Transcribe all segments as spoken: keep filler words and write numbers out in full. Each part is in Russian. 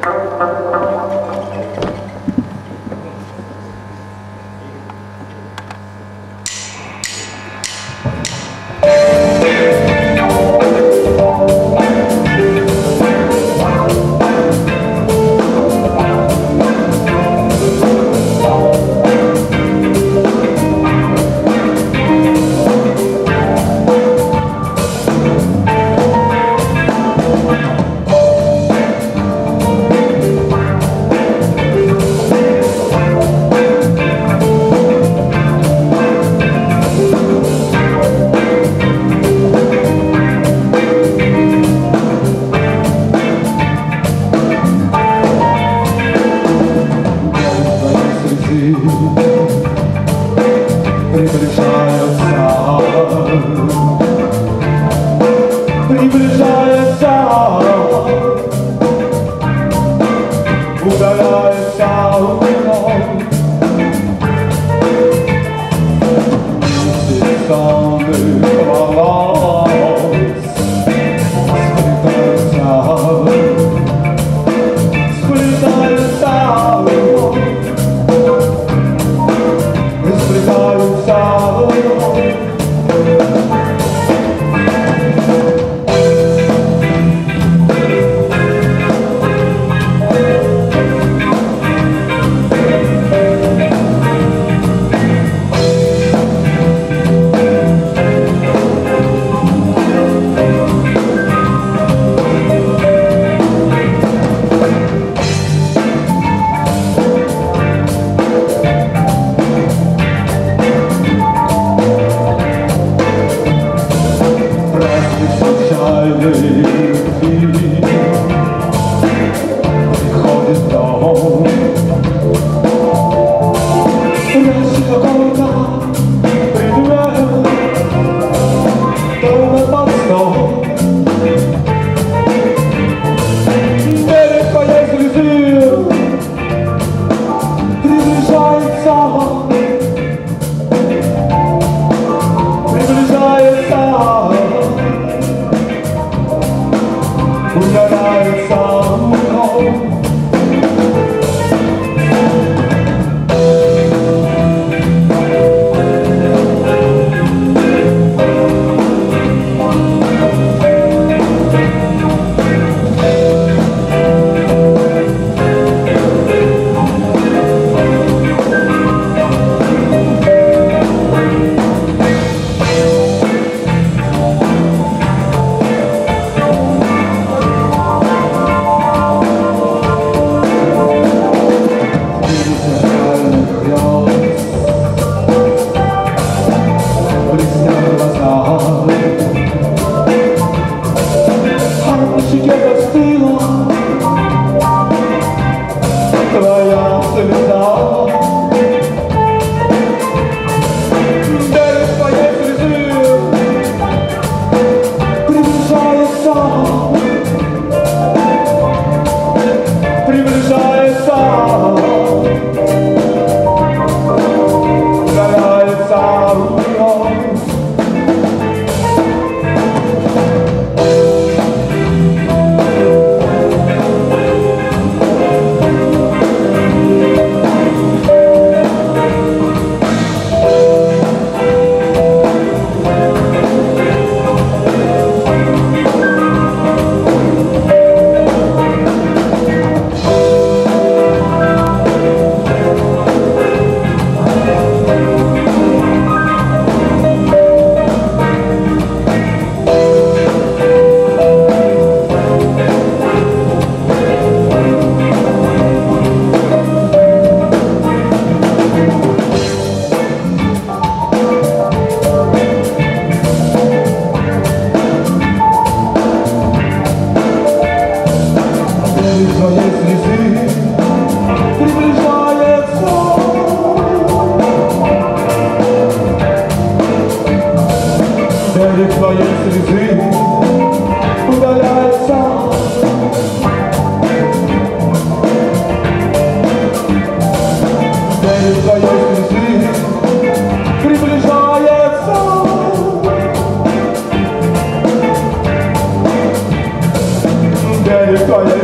Твоя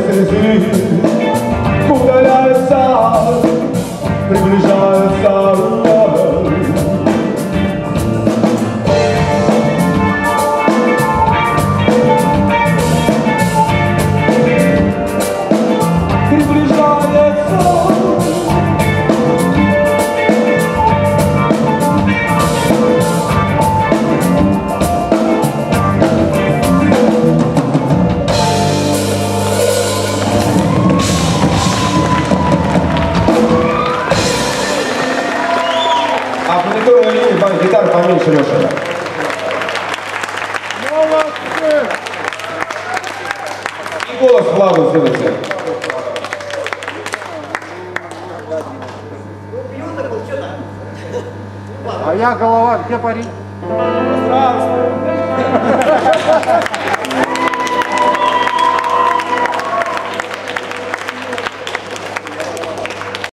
слезы. А фоникерную линию, гитару поменьше, Леша. Молодцы! И голос Владу сделайте. А я голова, где парень? Здравствуй!